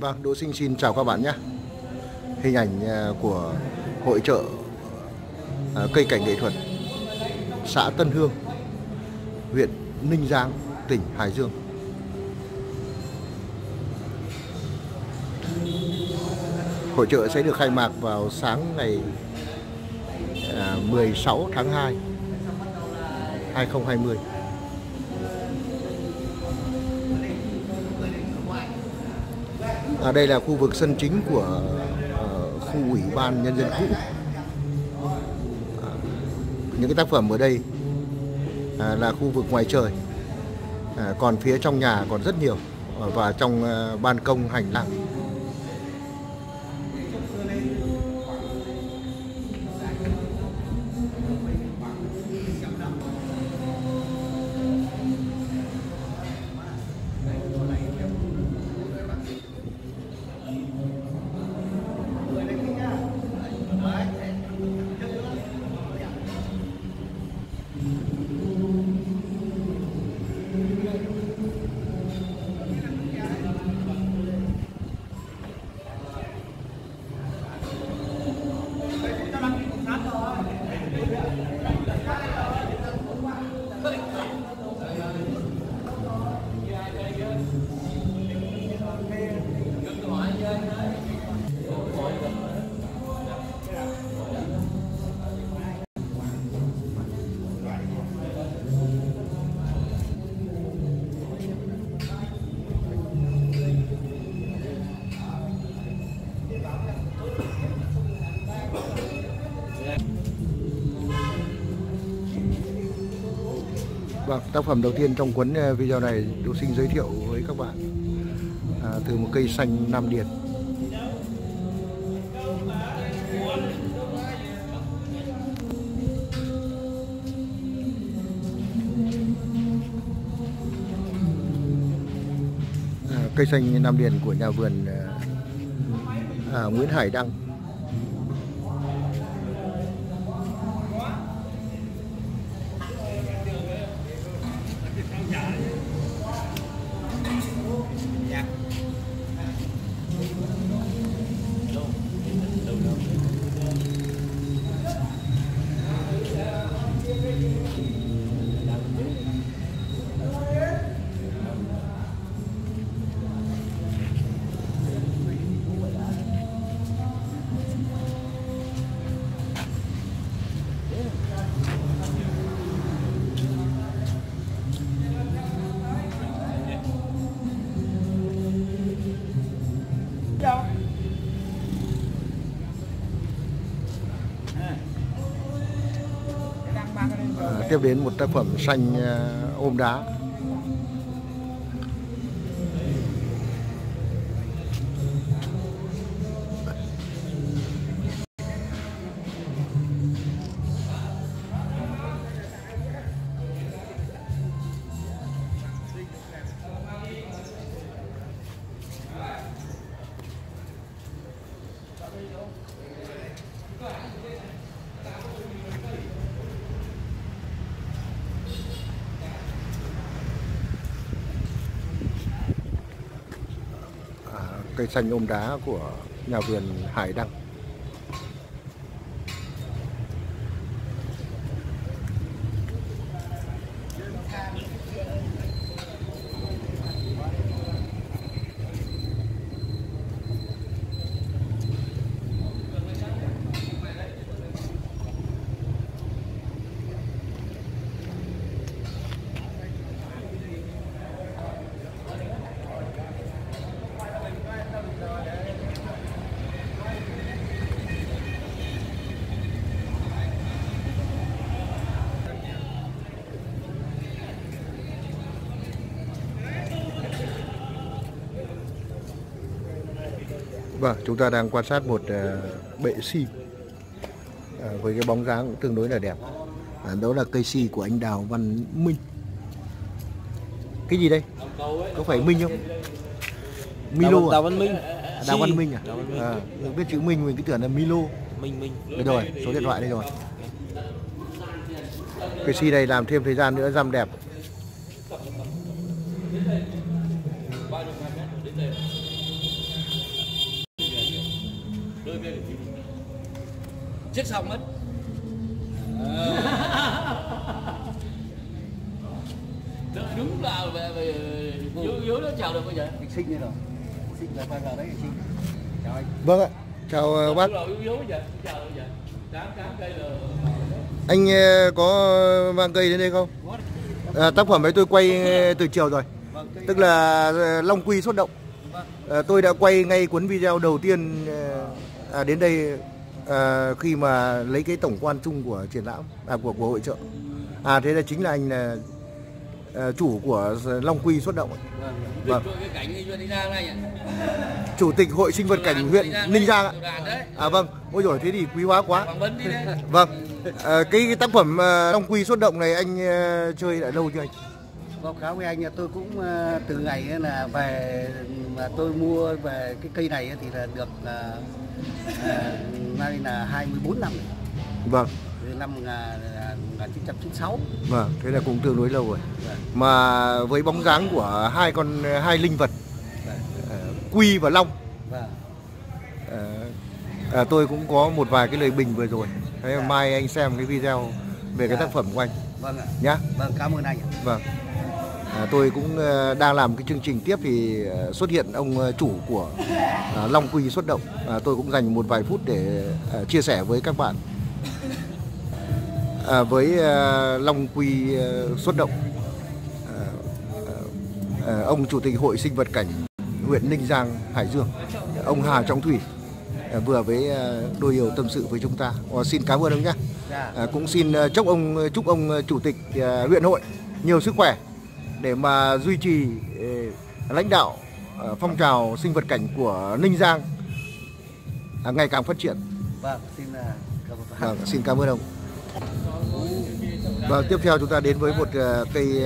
Vâng, Đỗ Sinh xin chào các bạn nhé. Hình ảnh của hội chợ cây cảnh nghệ thuật xã Tân Hương, huyện Ninh Giang, tỉnh Hải Dương. Hội chợ sẽ được khai mạc vào sáng ngày 16 tháng 2, 2020. Đây là khu vực sân chính của khu ủy ban nhân dân cũ. Những cái tác phẩm ở đây là khu vực ngoài trời, còn phía trong nhà còn rất nhiều, và trong ban công hành lang. Vâng, tác phẩm đầu tiên trong cuốn video này Đỗ Sinh giới thiệu với các bạn từ một cây xanh Nam Điền. Cây xanh Nam Điền của nhà vườn Nguyễn Hải Đăng. Tiếp đến một tác phẩm xanh ôm đá. Cây xanh ôm đá của nhà vườn Hải Đăng. Vâng, chúng ta đang quan sát một bệ si với cái bóng dáng cũng tương đối là đẹp. Đó là cây si của anh Đào Văn Minh. Cái gì đây? Có phải Minh không? Milo à? Đào Văn Minh. Đào Văn Minh à? Được biết chữ Minh mình cứ tưởng là Milo. Minh. Được rồi, số điện thoại đây rồi. Cây si này làm thêm thời gian nữa răm đẹp. chết xong hết. Đúng là dưới nó chào được bây giờ. Anh Sinh đây rồi. Sinh là bao giờ đấy anh Sinh. Chào anh. Vâng ạ. Chào bác. Anh có mang cây đến đây không? À, tác phẩm ấy tôi quay từ chiều rồi. Tức là Long Quy xuất động. À, tôi đã quay ngay cuốn video đầu tiên đến đây khi mà lấy cái tổng quan chung của triển lãm của hội chợ. À, thế là chính là anh là chủ của Long Quy xuất động. Vâng. Chủ tịch hội sinh vật cảnh huyện Ninh Giang ạ. À vâng, ôi giời, thế thì quý hóa quá. Vâng. À, cái tác phẩm Long Quy xuất động này anh chơi đã lâu chưa anh? Báo cáo với anh là tôi cũng từ ngày là về mà tôi mua về cái cây này thì là được nay là 24 năm rồi. Vâng. Năm 1996. Vâng, thế là cũng tương đối lâu rồi. Vâng. Mà với bóng dáng của hai linh vật, vâng, Quy và Long. Vâng. Tôi cũng có một vài cái lời bình vừa rồi. Thế vâng. Mai anh xem cái video về cái tác phẩm của anh. Vâng ạ. Nhá. Vâng, cảm ơn anh. Vâng. Tôi cũng đang làm cái chương trình tiếp thì xuất hiện ông chủ của Long Quy xuất động. Tôi cũng dành một vài phút để chia sẻ với các bạn. Với Long Quy xuất động, ông chủ tịch hội sinh vật cảnh huyện Ninh Giang Hải Dương, ông Hà Trọng Thủy vừa với đôi điều tâm sự với chúng ta. Xin cảm ơn ông nhé. Cũng xin chúc ông chủ tịch huyện hội nhiều sức khỏe để mà duy trì lãnh đạo phong trào sinh vật cảnh của Ninh Giang ngày càng phát triển. Vâng, xin cảm ơn ông. Và tiếp theo chúng ta đến với một cây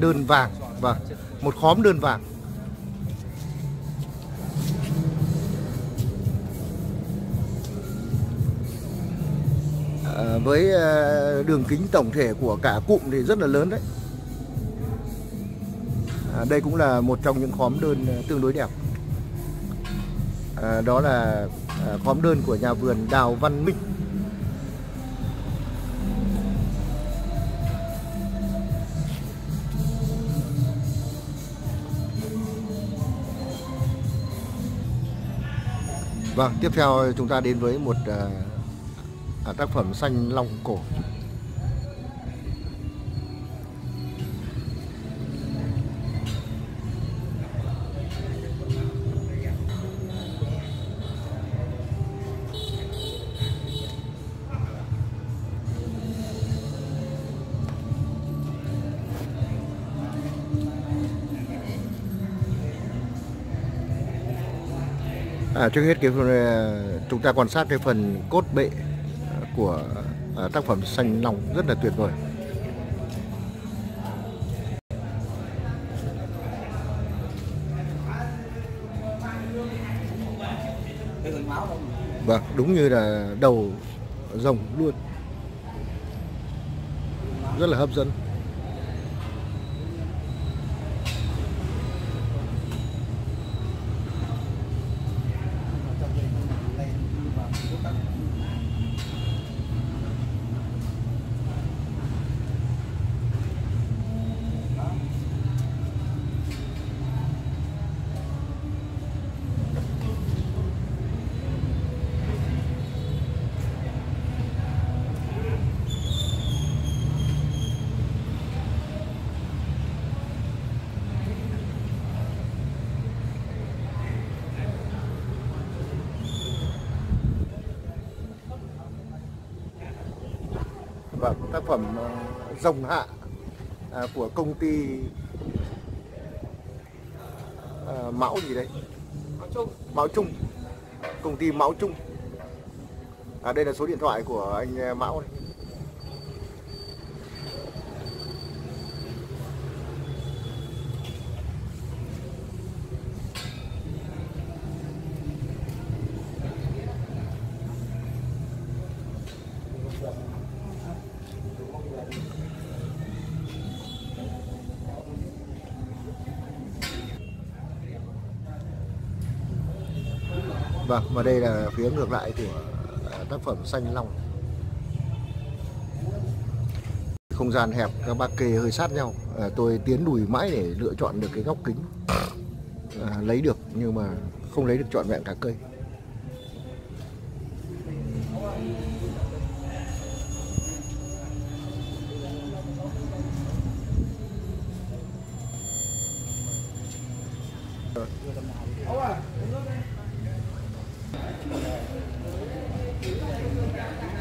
đơn vàng và một khóm đơn vàng. Với đường kính tổng thể của cả cụm thì rất là lớn đấy. Đây cũng là một trong những khóm đơn tương đối đẹp. Đó là khóm đơn của nhà vườn Đào Văn Minh. Vâng, tiếp theo chúng ta đến với một tác phẩm xanh long cổ. Trước hết chúng ta quan sát cái phần cốt bệ của tác phẩm xanh long rất là tuyệt vời. Vâng, đúng như là đầu rồng luôn, rất là hấp dẫn. Vâng, tác phẩm Rồng Hạ của công ty Mão gì đấy? Mão Trung. Công ty Mão Trung. Đây là số điện thoại của anh Mão này. Vâng, và đây là phía ngược lại của tác phẩm Xanh Long. Không gian hẹp, các bác kê hơi sát nhau. Tôi tiến lùi mãi để lựa chọn được cái góc kính, lấy được nhưng mà không lấy được trọn vẹn cả cây.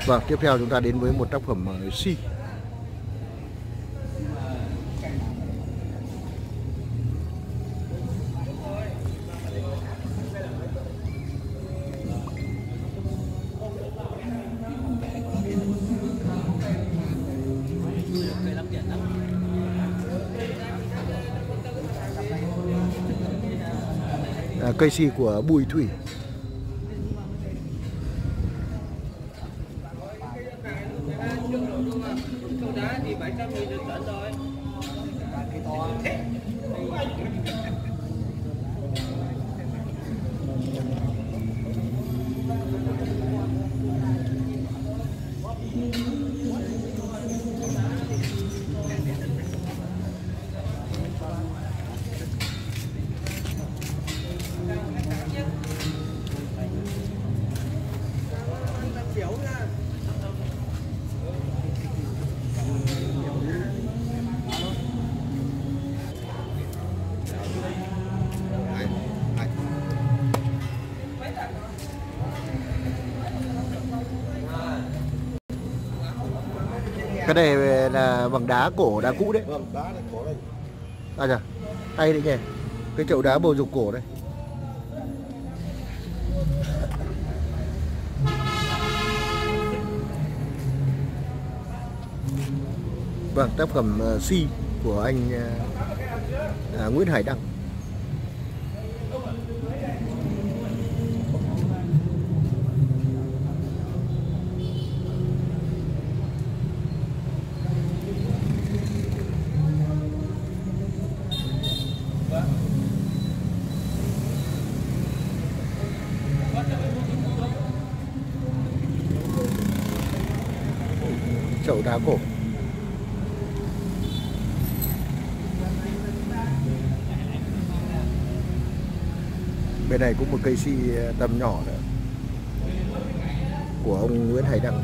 Và tiếp theo chúng ta đến với một tác phẩm Si. Cây Si của Bùi Thủy. Cái này là bằng đá cổ, đá cũ đấy. Vâng, đá là cổ đây. À dạ, tay đấy nhỉ. Cái chậu đá bầu dục cổ đây. Vâng, tác phẩm Si của anh Nguyễn Hải Đăng. Chậu đá cổ. Bên này cũng một cây Si tầm nhỏ nữa của ông Nguyễn Hải Đăng.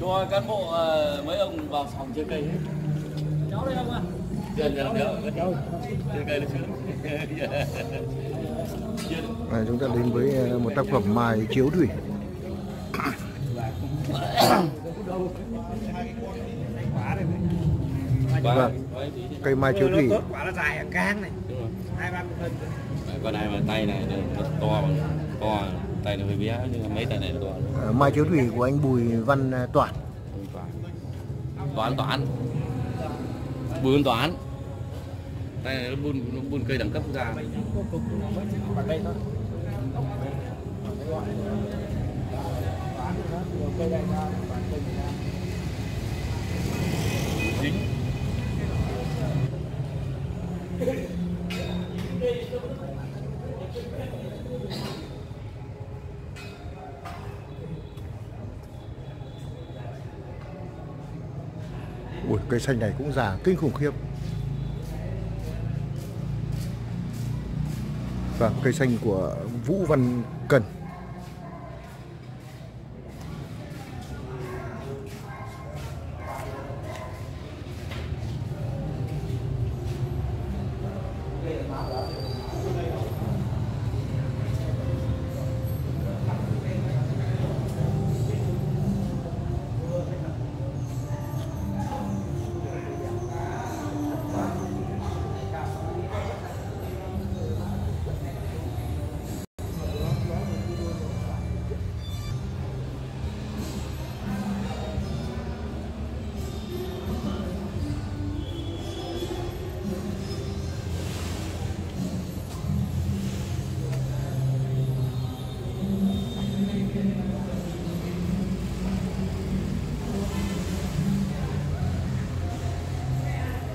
cho cán bộ mấy ông vào phòng chơi cây hết. Cháu đây không ạ? À, chúng ta đến với một tác phẩm Mài Chiếu Thủy. Vâng, cây Mai Chiếu Thủy. Quả nó dài ở cang này. 2-30 phân. Con này mà tay này nó to. Tay nó hơi bé nhưng mấy tay này to. Mai Chiếu Thủy của anh Bùi Văn Toản. Bùi Văn Toản. Tay này nó buôn cây đẳng cấp ra. Dính. Ui, cây xanh này cũng già kinh khủng khiếp. Và cây xanh của Vũ Văn Cần.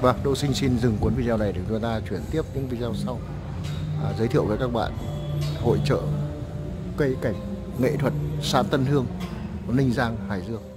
Vâng, Đỗ Sinh xin dừng cuốn video này để chúng ta chuyển tiếp những video sau. Giới thiệu với các bạn hội chợ cây cảnh nghệ thuật xã Tân Hương, Ninh Giang, Hải Dương.